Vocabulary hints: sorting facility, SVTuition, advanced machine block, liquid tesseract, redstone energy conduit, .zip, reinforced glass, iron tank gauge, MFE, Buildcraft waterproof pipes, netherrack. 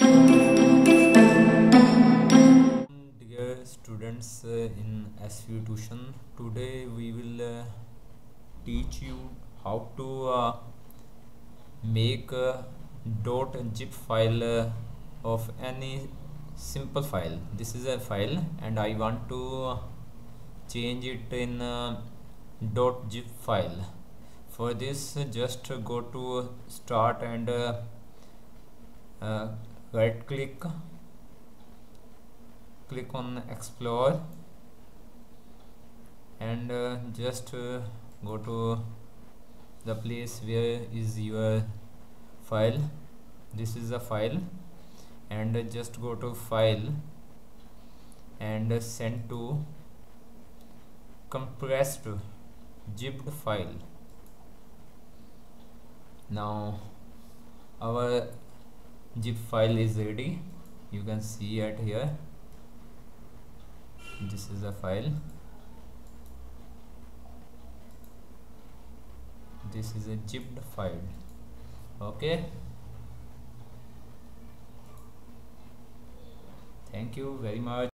Dear students in SVTuition, today we will teach you how to make a .zip file of any simple file. This is a file and I want to change it in .zip file. For this, just go to start and right click on explore and just go to the place where is your file. This is a file, and just go to file and send to compressed zipped file. Now our zip file is ready. You can see it here. This is a file. This is a zipped file. Okay. Thank you very much.